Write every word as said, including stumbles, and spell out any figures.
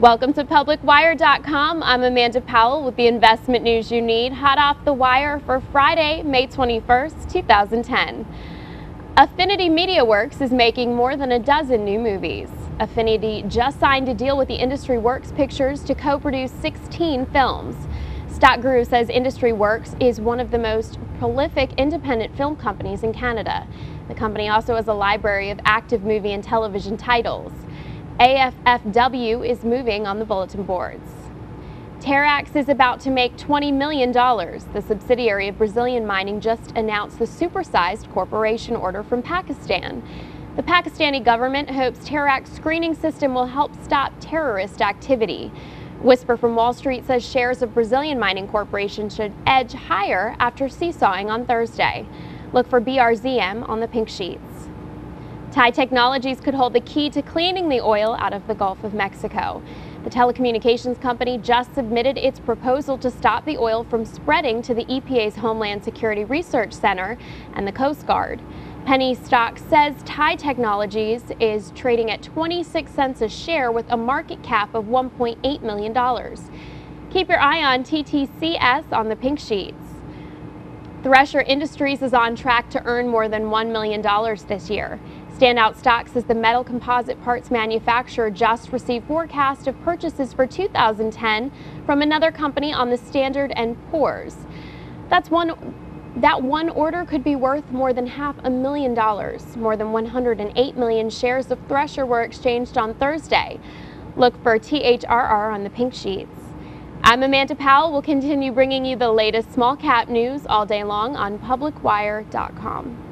Welcome to Public Wire dot com. I'm Amanda Powell with the investment news you need, hot off the wire for Friday, May twenty-first, two thousand ten. Affinity MediaWorks is making more than a dozen new movies. Affinity just signed a deal with the Industry Works Pictures to co-produce sixteen films. Stock Guru says Industry Works is one of the most prolific independent film companies in Canada. The company also has a library of active movie and television titles. A F F W is moving on the bulletin boards. Terrax is about to make twenty million dollars. The subsidiary of Brazilian Mining just announced the supersized corporation order from Pakistan. The Pakistani government hopes Terrax's screening system will help stop terrorist activity. Whisper from Wall Street says shares of Brazilian Mining Corporation should edge higher after seesawing on Thursday. Look for B R Z M on the pink sheets. T I E Technologies could hold the key to cleaning the oil out of the Gulf of Mexico. The telecommunications company just submitted its proposal to stop the oil from spreading to the E P A's Homeland Security Research Center and the Coast Guard. Penny stock says T I E Technologies is trading at twenty-six cents a share with a market cap of one point eight million dollars. Keep your eye on T T C S on the pink sheets. Thresher Industries is on track to earn more than one million dollars this year. Standout Stocks says the metal composite parts manufacturer just received forecast of purchases for two thousand ten from another company on the Standard and Poor's. That's one, that one order could be worth more than half a million dollars. More than one hundred eight million shares of Thresher were exchanged on Thursday. Look for T H R R on the pink sheets. I'm Amanda Powell. We'll continue bringing you the latest small cap news all day long on Public Wire dot com.